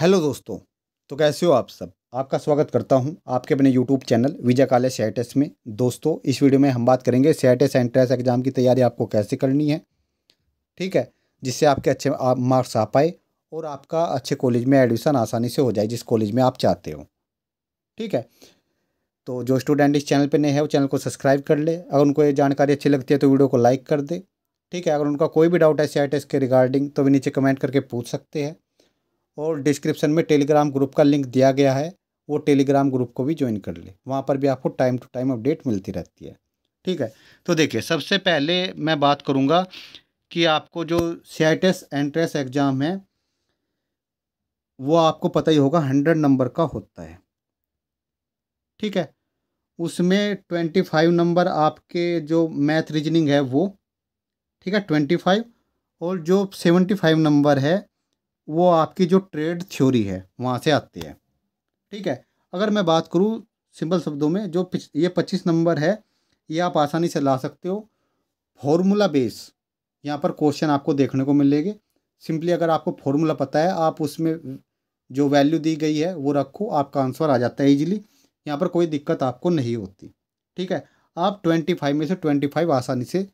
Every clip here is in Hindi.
हेलो दोस्तों, तो कैसे हो आप सब। आपका स्वागत करता हूं आपके अपने यूट्यूब चैनल विजय काले सीटीएस में। दोस्तों, इस वीडियो में हम बात करेंगे सीटीएस एंट्रेंस एग्ज़ाम की तैयारी आपको कैसे करनी है, ठीक है, जिससे आपके अच्छे मार्क्स आ पाए और आपका अच्छे कॉलेज में एडमिशन आसानी से हो जाए जिस कॉलेज में आप चाहते हो, ठीक है। तो जो स्टूडेंट इस चैनल पर नए हैं वो चैनल को सब्सक्राइब कर ले। अगर उनको ये जानकारी अच्छी लगती है तो वीडियो को लाइक कर दे, ठीक है। अगर उनका कोई भी डाउट है सीटीएस के रिगार्डिंग तो वे नीचे कमेंट करके पूछ सकते हैं। और डिस्क्रिप्शन में टेलीग्राम ग्रुप का लिंक दिया गया है, वो टेलीग्राम ग्रुप को भी ज्वाइन कर ले, वहाँ पर भी आपको टाइम टू टाइम अपडेट मिलती रहती है, ठीक है। तो देखिए, सबसे पहले मैं बात करूँगा कि आपको जो सीटीएस एंट्रेंस एग्ज़ाम है वो आपको पता ही होगा 100 नंबर का होता है, ठीक है। उसमें 25 नंबर आपके जो मैथ रीजनिंग है वो, ठीक है, 25, और जो 75 नंबर है वो आपकी जो ट्रेड थ्योरी है वहाँ से आती है, ठीक है। अगर मैं बात करूँ सिंपल शब्दों में, जो ये 25 नंबर है ये आप आसानी से ला सकते हो। फॉर्मूला बेस यहाँ पर क्वेश्चन आपको देखने को मिलेंगे। सिंपली अगर आपको फॉर्मूला पता है आप उसमें जो वैल्यू दी गई है वो रखो, आपका आंसर आ जाता है ईजिली। यहाँ पर कोई दिक्कत आपको नहीं होती, ठीक है। आप 25 में से 25 आसानी से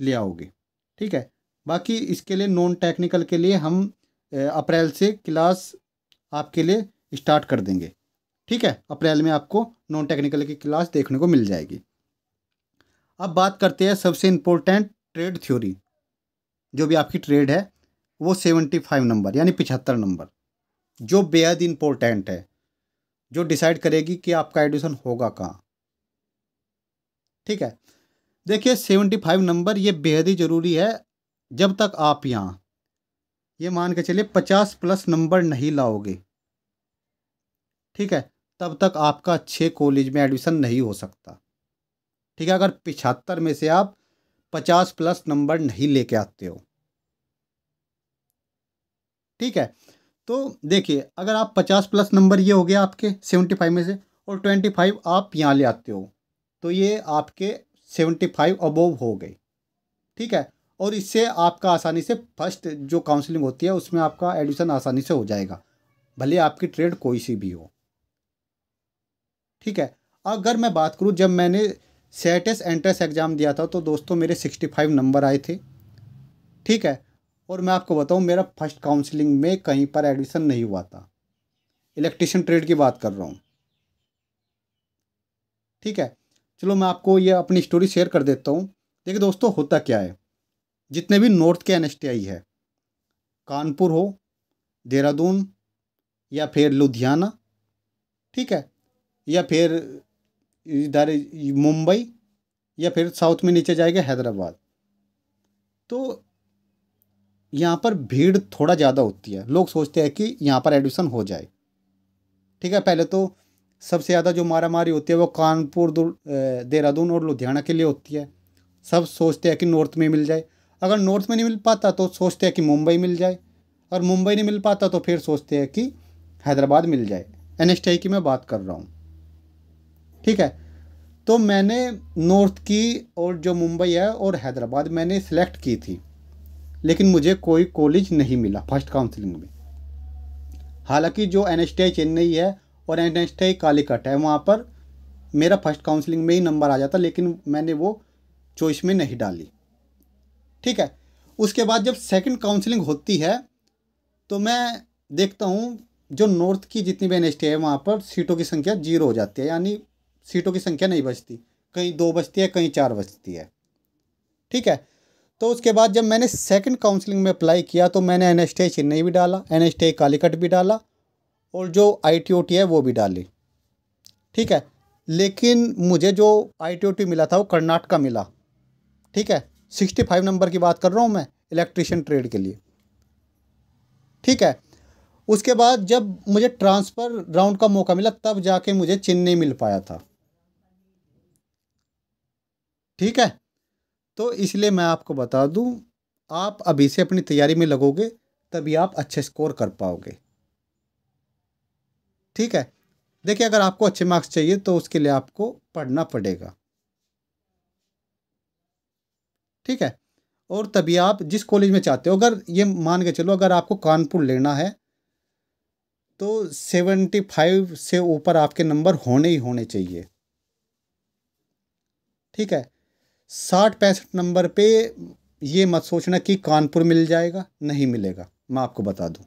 ले आओगे, ठीक है। बाकी इसके लिए नॉन टेक्निकल के लिए हम अप्रैल से क्लास आपके लिए स्टार्ट कर देंगे, ठीक है। अप्रैल में आपको नॉन टेक्निकल की क्लास देखने को मिल जाएगी। अब बात करते हैं सबसे इम्पोर्टेंट ट्रेड थ्योरी। जो भी आपकी ट्रेड है वो 75 नंबर यानी 75 नंबर, जो बेहद इम्पोर्टेंट है, जो डिसाइड करेगी कि आपका एडमिशन होगा कहाँ, ठीक है। देखिए, 75 नंबर ये बेहद ही ज़रूरी है। जब तक आप यहाँ ये मान के चलिए 50+ नंबर नहीं लाओगे, ठीक है, तब तक आपका अच्छे कॉलेज में एडमिशन नहीं हो सकता, ठीक है। अगर 75 में से आप 50+ नंबर नहीं लेके आते हो, ठीक है। तो देखिए, अगर आप 50+ नंबर ये हो गया आपके 75 में से, और 25 आप यहाँ ले आते हो तो ये आपके 75 अबोव हो गए, ठीक है। और इससे आपका आसानी से फर्स्ट जो काउंसलिंग होती है उसमें आपका एडमिशन आसानी से हो जाएगा, भले आपकी ट्रेड कोई सी भी हो, ठीक है। अगर मैं बात करूं, जब मैंने सीटीएस एंट्रेंस एग्ज़ाम दिया था तो दोस्तों मेरे 65 नंबर आए थे, ठीक है। और मैं आपको बताऊं, मेरा फर्स्ट काउंसलिंग में कहीं पर एडमिशन नहीं हुआ था। इलेक्ट्रीशियन ट्रेड की बात कर रहा हूँ, ठीक है। चलो मैं आपको ये अपनी स्टोरी शेयर कर देता हूँ। देखिए दोस्तों, होता क्या है, जितने भी नॉर्थ के एनएसटीआई है, कानपुर हो, देहरादून या फिर लुधियाना, ठीक है, या फिर इधर मुंबई, या फिर साउथ में नीचे जाएगा हैदराबाद, तो यहाँ पर भीड़ थोड़ा ज़्यादा होती है। लोग सोचते हैं कि यहाँ पर एडमिशन हो जाए, ठीक है। पहले तो सबसे ज़्यादा जो मारामारी होती है वो कानपुर, देहरादून और लुधियाना के लिए होती है। सब सोचते हैं कि नॉर्थ में मिल जाए, अगर नॉर्थ में नहीं मिल पाता तो सोचते हैं कि मुंबई मिल जाए, और मुंबई नहीं मिल पाता तो फिर सोचते हैं कि हैदराबाद मिल जाए। एनएसटीआई की मैं बात कर रहा हूँ, ठीक है। तो मैंने नॉर्थ की और जो मुंबई है और हैदराबाद मैंने सिलेक्ट की थी, लेकिन मुझे कोई कॉलेज नहीं मिला फर्स्ट काउंसलिंग में। हालांकि जो एनएसटीआई चेन्नई है और एनएसटीआई कालीकट है वहाँ पर मेरा फर्स्ट काउंसलिंग में ही नंबर आ जाता, लेकिन मैंने वो चॉइस में नहीं डाली, ठीक है। उसके बाद जब सेकंड काउंसलिंग होती है तो मैं देखता हूँ जो नॉर्थ की जितनी भी एनएसटीआई है वहाँ पर सीटों की संख्या 0 हो जाती है, यानी सीटों की संख्या नहीं बचती, कहीं 2 बचती है, कहीं 4 बचती है, ठीक है। तो उसके बाद जब मैंने सेकंड काउंसलिंग में अप्लाई किया तो मैंने एनएसटीआई चेन्नई भी डाला, एनएसटीआई कालीकट भी डाला, और जो आईटीओटी है वो भी डाली, ठीक है। लेकिन मुझे जो आईटीओटी मिला था वो कर्नाटका मिला, ठीक है। 65 नंबर की बात कर रहा हूँ मैं, इलेक्ट्रीशियन ट्रेड के लिए, ठीक है। उसके बाद जब मुझे ट्रांसफ़र राउंड का मौका मिला तब जाके मुझे चेन्नई मिल पाया था, ठीक है। तो इसलिए मैं आपको बता दूं, आप अभी से अपनी तैयारी में लगोगे तभी आप अच्छे स्कोर कर पाओगे, ठीक है। देखिए, अगर आपको अच्छे मार्क्स चाहिए तो उसके लिए आपको पढ़ना पड़ेगा, ठीक है, और तभी आप जिस कॉलेज में चाहते हो। अगर ये मान के चलो, अगर आपको कानपुर लेना है तो 75 से ऊपर आपके नंबर होने ही होने चाहिए। ठीक है, 60-65 नंबर पे ये मत सोचना कि कानपुर मिल जाएगा, नहीं मिलेगा, मैं आपको बता दूं।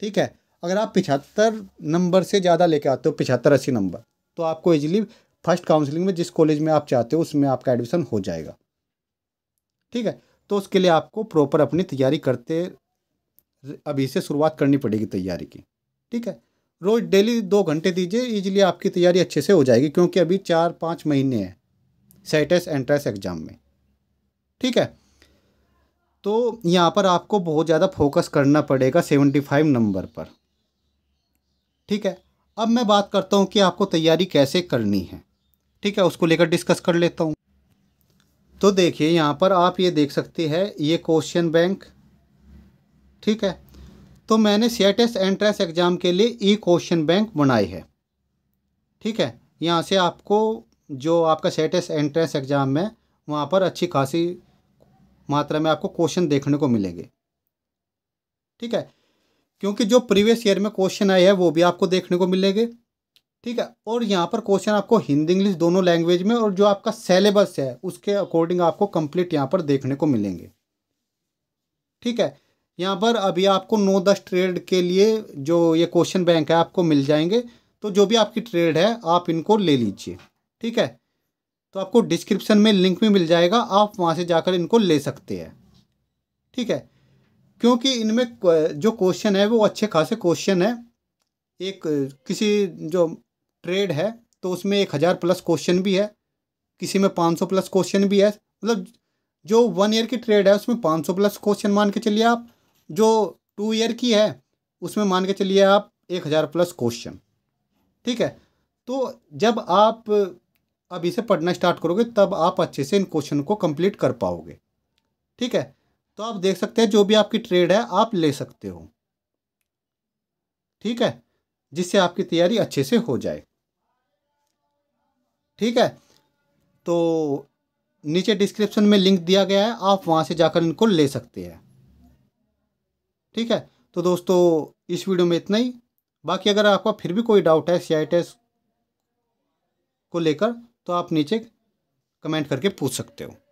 ठीक है, अगर आप 75 नंबर से ज़्यादा लेके आते हो, 75-80 नंबर, तो आपको इजीली फर्स्ट काउंसलिंग में जिस कॉलेज में आप चाहते हो उसमें आपका एडमिशन हो जाएगा। ठीक है, तो उसके लिए आपको प्रॉपर अपनी तैयारी करते अभी से शुरुआत करनी पड़ेगी तैयारी की। ठीक है, रोज़ डेली 2 घंटे दीजिए, इजीली आपकी तैयारी अच्छे से हो जाएगी, क्योंकि अभी 4-5 महीने हैं सेटेस एंट्रेंस एग्ज़ाम में। ठीक है, तो यहाँ पर आपको बहुत ज़्यादा फोकस करना पड़ेगा 75 नंबर पर। ठीक है, अब मैं बात करता हूँ कि आपको तैयारी कैसे करनी है। ठीक है, उसको लेकर डिस्कस कर लेता हूँ। तो देखिए, यहाँ पर आप ये देख सकते हैं, ये क्वेश्चन बैंक। ठीक है, तो मैंने सेटेस एंट्रेंस एग्ज़ाम के लिए ई क्वेश्चन बैंक बनाई है। ठीक है, यहाँ से आपको जो आपका सेटेस एंट्रेंस एग्ज़ाम है वहाँ पर अच्छी खासी मात्रा में आपको क्वेश्चन देखने को मिलेंगे। ठीक है, क्योंकि जो प्रीवियस ईयर में क्वेश्चन आए हैं वो भी आपको देखने को मिलेंगे। ठीक है, और यहाँ पर क्वेश्चन आपको हिंदी इंग्लिश दोनों लैंग्वेज में और जो आपका सिलेबस है उसके अकॉर्डिंग आपको कंप्लीट यहाँ पर देखने को मिलेंगे। ठीक है, यहाँ पर अभी आपको 9-10 ट्रेड के लिए जो ये क्वेश्चन बैंक है आपको मिल जाएंगे, तो जो भी आपकी ट्रेड है आप इनको ले लीजिए। ठीक है, तो आपको डिस्क्रिप्शन में लिंक भी मिल जाएगा, आप वहाँ से जाकर इनको ले सकते हैं। ठीक है, क्योंकि इनमें जो क्वेश्चन है वो अच्छे खासे क्वेश्चन है। एक किसी जो ट्रेड है तो उसमें 1000+ क्वेश्चन भी है, किसी में 500+ क्वेश्चन भी है। मतलब जो 1 ईयर की ट्रेड है उसमें 500+ क्वेश्चन मान के चलिए आप, जो 2 ईयर की है उसमें मान के चलिए आप 1000+ क्वेश्चन। ठीक है, तो जब आप अभी से पढ़ना स्टार्ट करोगे तब आप अच्छे से इन क्वेश्चन को कंप्लीट कर पाओगे। ठीक है, तो आप देख सकते हैं जो भी आपकी ट्रेड है आप ले सकते हो। ठीक है, जिससे आपकी तैयारी अच्छे से हो जाए। ठीक है, तो नीचे डिस्क्रिप्शन में लिंक दिया गया है, आप वहां से जाकर इनको ले सकते हैं। ठीक है, तो दोस्तों इस वीडियो में इतना ही। बाकी अगर आपका फिर भी कोई डाउट है CITES को लेकर तो आप नीचे कमेंट करके पूछ सकते हो।